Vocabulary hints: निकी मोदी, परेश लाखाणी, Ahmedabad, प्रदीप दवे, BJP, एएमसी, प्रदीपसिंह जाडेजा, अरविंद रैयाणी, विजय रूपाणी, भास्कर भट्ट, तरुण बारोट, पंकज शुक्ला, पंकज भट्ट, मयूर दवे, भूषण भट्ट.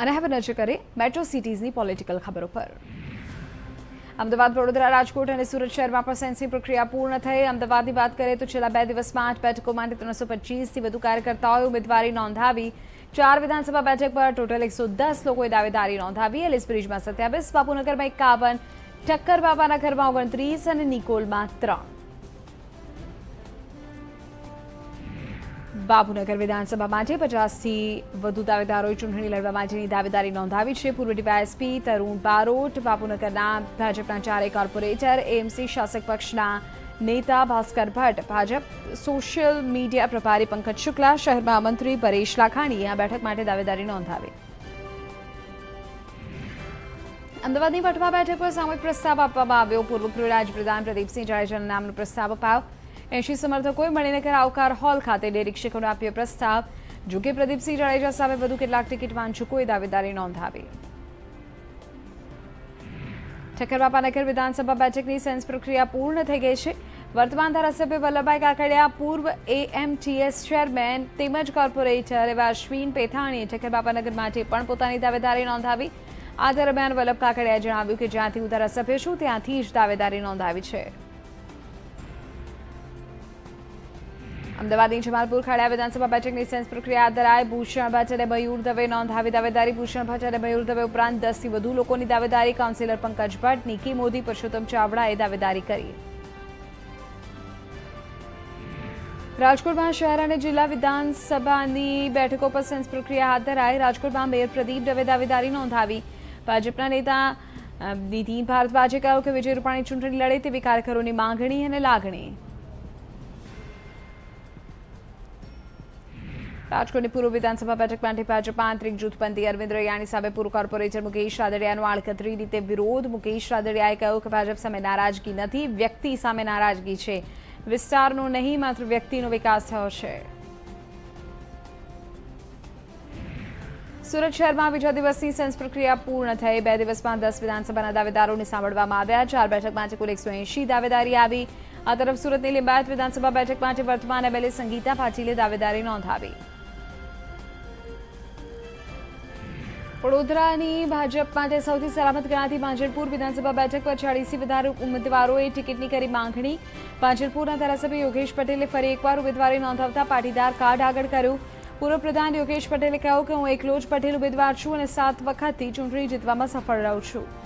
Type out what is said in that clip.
અને હવે નજર કરીએ મેટ્રો સિટીઝની પોલિટિકલ ખબરો પર। अहमदाबाद वडोदरा राजकोट और सूरत शहर में सेंसिंग प्रक्रिया पूर्ण थी। अहमदाबाद की बात करें तो छेल्ला बे दिवस में 8 बैठकों में 325 से वधु कार्यकर्ताओं उम्मीदवारी नोंधावी। 4 विधानसभा बैठक पर टोटल 110 लोगों दावेदारी नोंधावी। एलिसब्रिज में 27, बापूनगर में 51, टक्कर बापानगर में 29 और निकोल में 3। बापूनगर विधानसभा में 50 वधु दावेदारों चूंटणी लड़वा दावेदारी नोंधावी है। पूर्व DYSP तरुण बारोट, Bapunagar Bhajpa 4 corporator, एएमसी शासक पक्ष नेता भास्कर भट्ट, भाजप सोशियल मीडिया प्रभारी पंकज शुक्ला, शहर महामंत्री परेश लाखाणी आ बैठक माटे दावेदारी नोंधावी। अमदावाद की वटवा बैठक पर सामूहिक प्रस्ताव आपवामां आव्यो। पूर्व गृहराज्य प्रधान प्रदीपसिंह जाडेजा नामनो प्रस्ताव अपायो। 80 समर्थकोए મળીને કરાવકાર હોલ ખાતે નિરીક્ષકોને આપ્યો પ્રસ્તાવ। જોકે પ્રદીપસિંહ જાડેજા સામે વધુ કેટલાક ટિકિટ વાંચકોએ દાવેદારી નોંધાવી। ઠક્કરબાપાનગર વિધાનસભા બેઠકની સેન્સ પ્રક્રિયા પૂર્ણ થઈ ગઈ છે। વર્તમાન ધારાસભ્ય વલ્લભભાઈ કાકડિયા, પૂર્વ એએમટીએસ ચેરમેન તેમજ કોર્પોરેટર એવા અશ્વિન પેથાણીએ ઠક્કરબાપાનગર માટે પણ પોતાની દાવેદારી નોંધાવી। આ દરમિયાન વલ્લભ કાકડિયાએ જણાવ્યું કે જ્યાંથી હું ધારાસભ્ય છું ત્યાંથી જ દાવેદારી નોંધાવી છે। अमदावाद की जमालपुर खाड़ा विधानसभा बैठक की सेंस प्रक्रिया हाथ धराय। भूषण भट्ट और मयूर दवे नोंधावी दावेदारी। भूषण भट्ट और मयूर दवे उपरांत 10 से वधु लोगों की दावेदारी काउंसिलर पंकज भट्ट, निकी मोदी, पुरुषोत्तम चावड़ाए दावेदारी करी। राजकोट में शहर और जिला विधानसभा की बैठकों पर सेंस प्रक्रिया हाथ धराय। राजकोट में मेयर प्रदीप दवे दावेदारी नोंधावी। भाजपा नेता नितिन भारद्वाजे कह्युं कि विजय रूपाणी चूंटणी लड़े तेवी कार्यकरोनी मांगणी अने लागणी। राजकोटनी पूर्व विधानसभा बैठक में भाजपा आंतरिक जूथबंदी। अरविंद रैयाणी सामे पूर्व कोर्पोरेटर मुकेश रादड़ियानो आड़कतरी रीते विरोध। मुकेश रादड़ियाए कह्युं कि भाजप सामे नाराजगी नथी, व्यक्ति सामे नाराजगी छे। विस्तारनो नहीं, मात्र व्यक्तिनो विकास थयो छे। सूरत शहर में बीजा दिवसनी सेंस प्रक्रिया पूर्ण थई। 2 दिवस में 10 विधानसभाना दावेदारोने सांभळवामां आव्या। 4 बैठक माटे कुल 180 दावेदारी आवी। आ तरफ सूरतनी लिंबायत विधानसभा बैठक माटे वर्तमान एमएलए संगीता पाटीले दावेदारी नोंधावी। वडोदरानी भाजप माटे सौथी सलामत गणाती પાંજરપુર विधानसभा बैठक पर 40 વધારે ઉમેદવારોએ ટિકિટની કરી માંગણી। પાંજરપુરના ધારાસભ્ય યોગેશ પટેલે ફરી એકવાર ઉમેદવારી નોંધાવતા પાટીદાર કાર્ડ આગળ કર્યું। પૂર્વ પ્રધાન યોગેશ પટેલે કહ્યું કે હું એકલો જ પટેલ ઉમેદવાર છું અને 7 વખતથી ચૂંટણી જીતવામાં સફળ રહ્યો છું।